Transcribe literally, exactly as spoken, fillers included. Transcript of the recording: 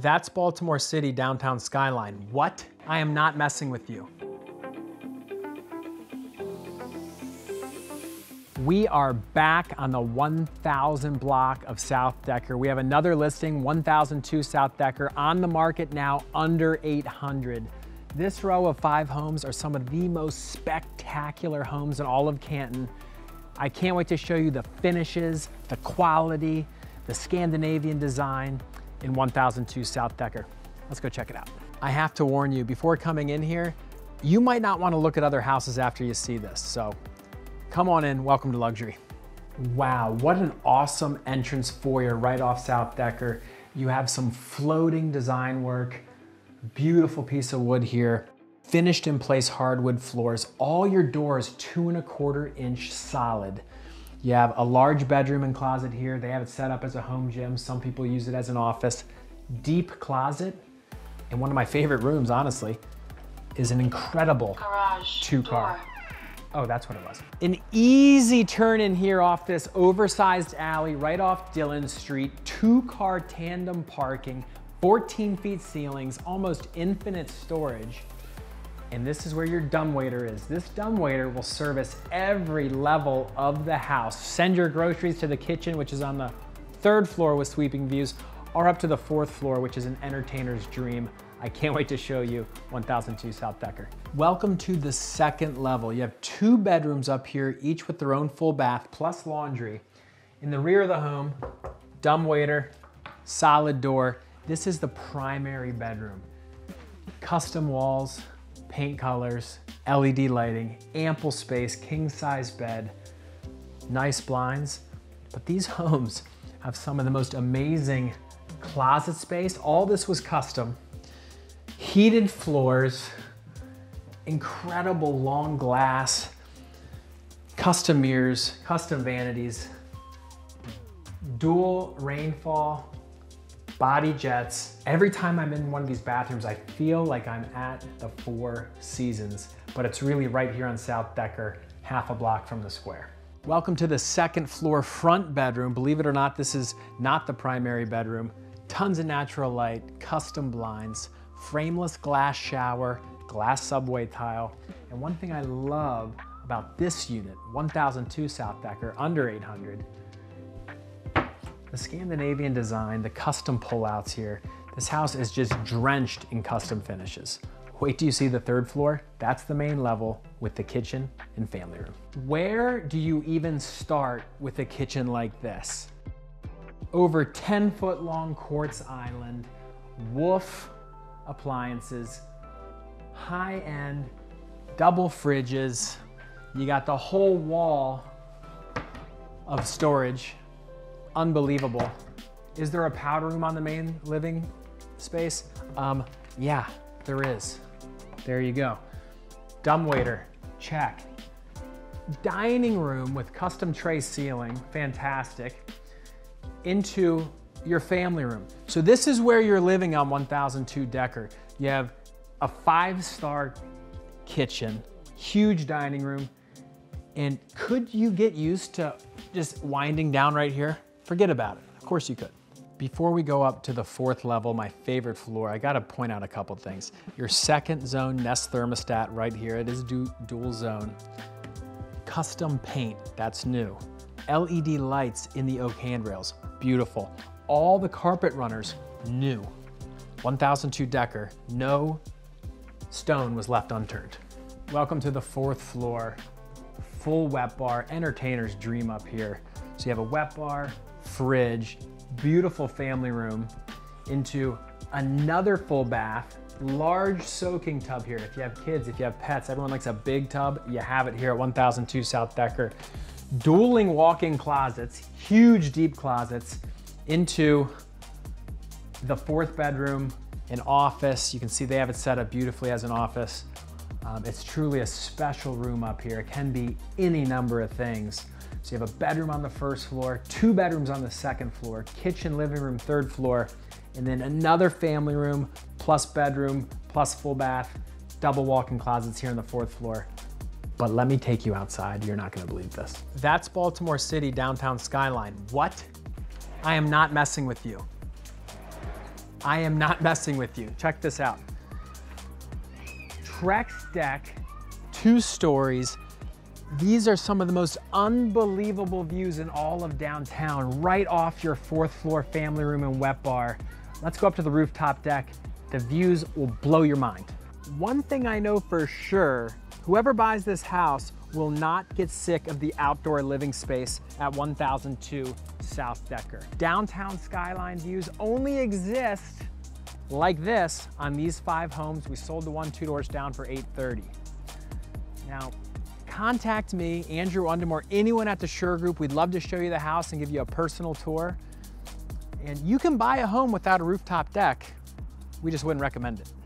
that's Baltimore City downtown skyline. What? I am not messing with you. We are back on the one thousand block of South Decker. We have another listing, one thousand two South Decker, on the market now under eight hundred. This row of five homes are some of the most spectacular homes in all of Canton. I can't wait to show you the finishes, the quality, the Scandinavian design in one thousand two South Decker. Let's go check it out. I have to warn you, before coming in here, you might not want to look at other houses after you see this, so come on in, welcome to luxury. Wow, what an awesome entrance foyer right off South Decker. You have some floating design work, beautiful piece of wood here, finished in place hardwood floors. All your doors two and a quarter inch solid. You have a large bedroom and closet here. They have it set up as a home gym. Some people use it as an office. Deep closet, and one of my favorite rooms, honestly, is an incredible garage two car. Door. Oh, that's what it was. An easy turn in here off this oversized alley, right off Dillon Street, two car tandem parking, fourteen feet ceilings, almost infinite storage. And this is where your dumbwaiter is. This dumbwaiter will service every level of the house. Send your groceries to the kitchen, which is on the third floor with sweeping views, or up to the fourth floor, which is an entertainer's dream. I can't wait to show you one thousand two South Decker. Welcome to the second level. You have two bedrooms up here, each with their own full bath plus laundry. In the rear of the home, dumbwaiter, solid door. This is the primary bedroom. Custom walls, paint colors, L E D lighting, ample space, king size bed, nice blinds. But these homes have some of the most amazing closet space. All this was custom. Heated floors, incredible long glass, custom mirrors, custom vanities, dual rainfall, body jets. Every time I'm in one of these bathrooms, I feel like I'm at the Four Seasons, but it's really right here on South Decker, half a block from the square. Welcome to the second floor front bedroom. Believe it or not, this is not the primary bedroom. Tons of natural light, custom blinds, frameless glass shower, glass subway tile. And one thing I love about this unit, one thousand two South Decker, under eight hundred, the Scandinavian design, the custom pullouts here. This house is just drenched in custom finishes. Wait till you see the third floor. That's the main level with the kitchen and family room. Where do you even start with a kitchen like this? Over ten foot long quartz island, Wolf appliances, high-end double fridges. You got the whole wall of storage. Unbelievable. Is there a powder room on the main living space? Um, yeah, there is. There you go. Dumbwaiter, check. Dining room with custom tray ceiling, fantastic. Into your family room. So this is where you're living on one thousand two Decker. You have a five-star kitchen, huge dining room, and could you get used to just winding down right here? Forget about it. Of course you could. Before we go up to the fourth level, my favorite floor, I gotta point out a couple things. Your second zone Nest thermostat right here. It is du dual zone. Custom paint, that's new. L E D lights in the oak handrails, beautiful. All the carpet runners, new. one thousand two Decker, no stone was left unturned. Welcome to the fourth floor. Full wet bar, entertainer's dream up here. So you have a wet bar, fridge, beautiful family room, into another full bath, large soaking tub here. If you have kids, if you have pets, everyone likes a big tub, you have it here at one thousand two South Decker. Dueling walk-in closets, huge deep closets, into the fourth bedroom, an office. You can see they have it set up beautifully as an office. Um, it's truly a special room up here. It can be any number of things. So you have a bedroom on the first floor, two bedrooms on the second floor, kitchen, living room, third floor, and then another family room, plus bedroom, plus full bath, double walk-in closets here on the fourth floor. But let me take you outside. You're not gonna believe this. That's Baltimore City downtown skyline. What? I am not messing with you. I am not messing with you. Check this out. Trex deck, two stories. These are some of the most unbelievable views in all of downtown, right off your fourth floor family room and wet bar. Let's go up to the rooftop deck. The views will blow your mind. One thing I know for sure, whoever buys this house will not get sick of the outdoor living space at one thousand two South Decker. Downtown skyline views only exist like this on these five homes. We sold the one two doors down for eight thirty. Now, contact me, Andrew Undem, or anyone at the SURE Group. We'd love to show you the house and give you a personal tour. And you can buy a home without a rooftop deck. We just wouldn't recommend it.